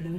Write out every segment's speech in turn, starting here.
Blue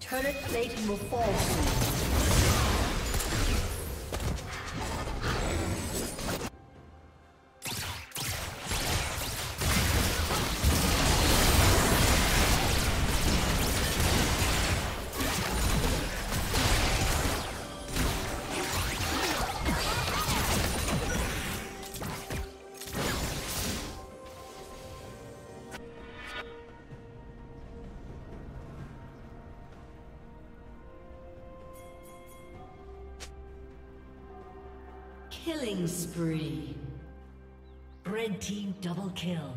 Turret plating will fall soon. Killing spree. Red team double kill.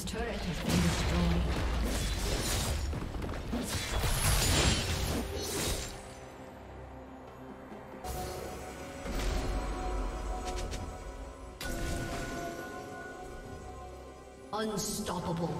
team's turret has been destroyed. Unstoppable.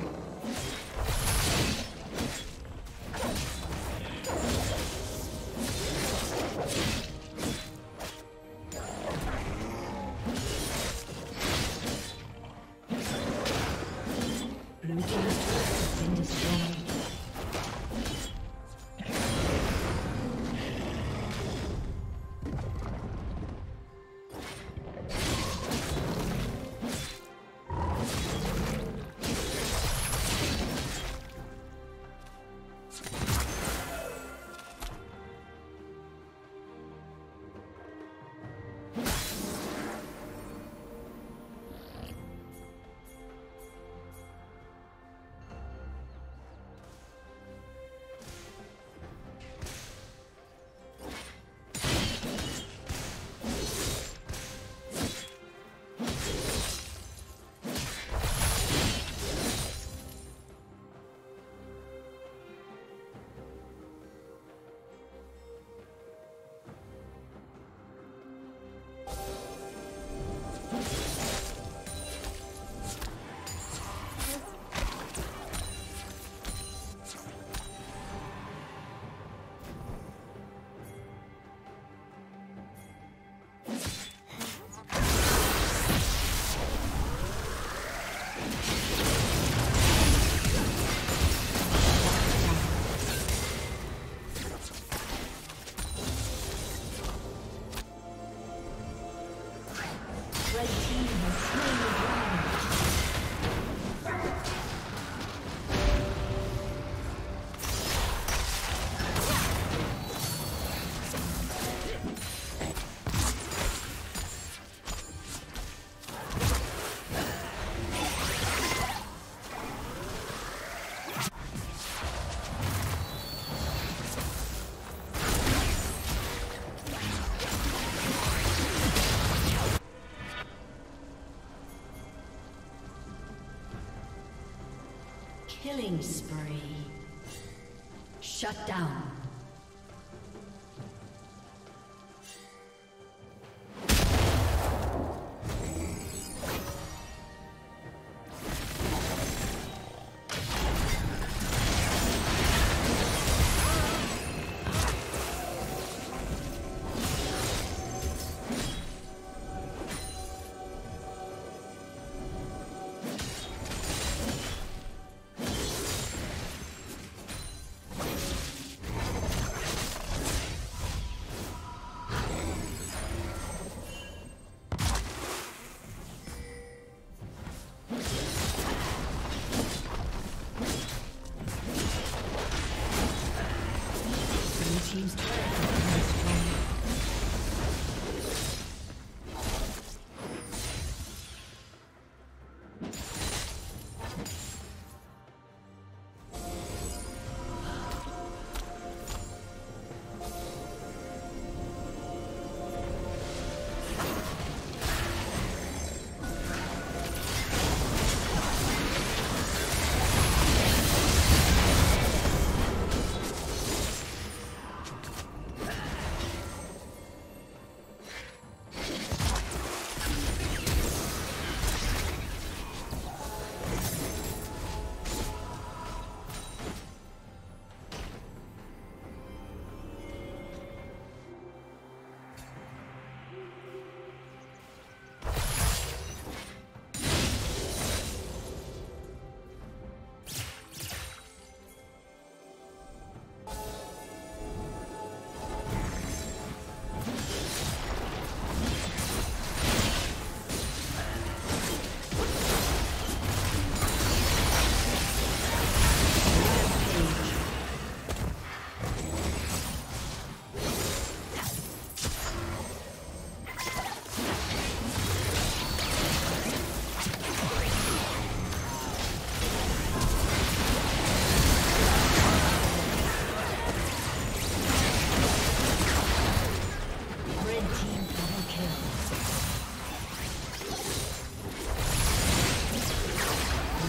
Killing spree. Shut down.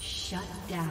Shut down.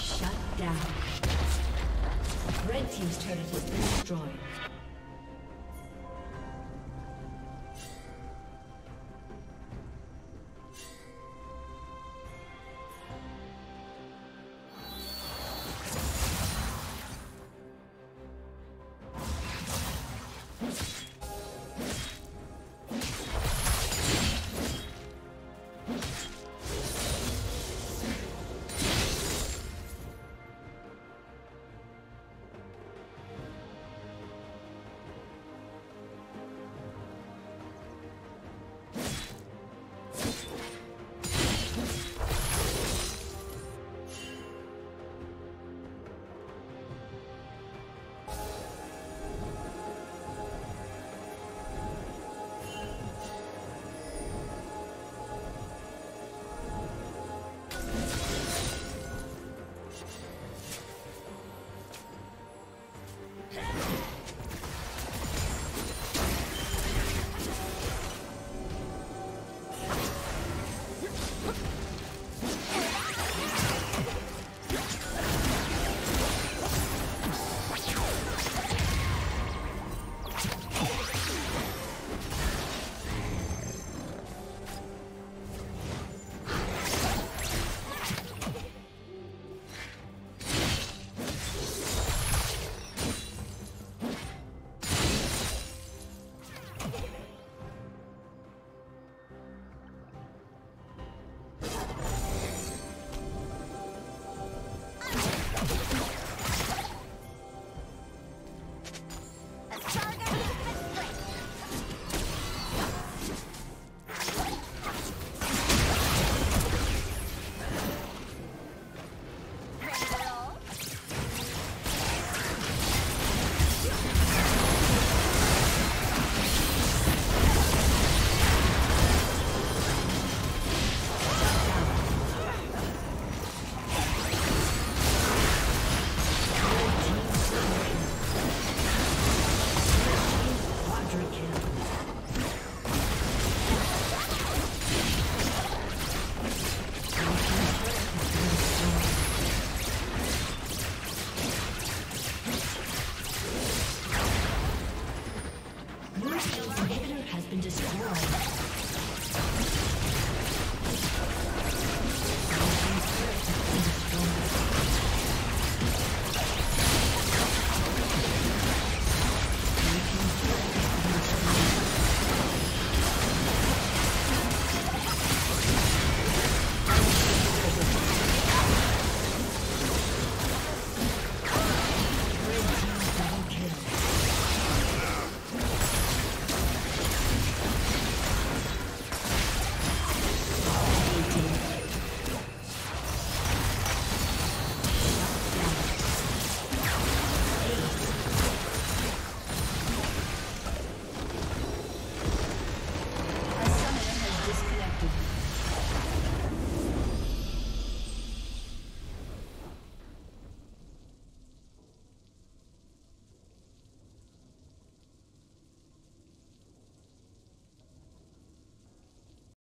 Shut down. Red team's turret has been destroyed.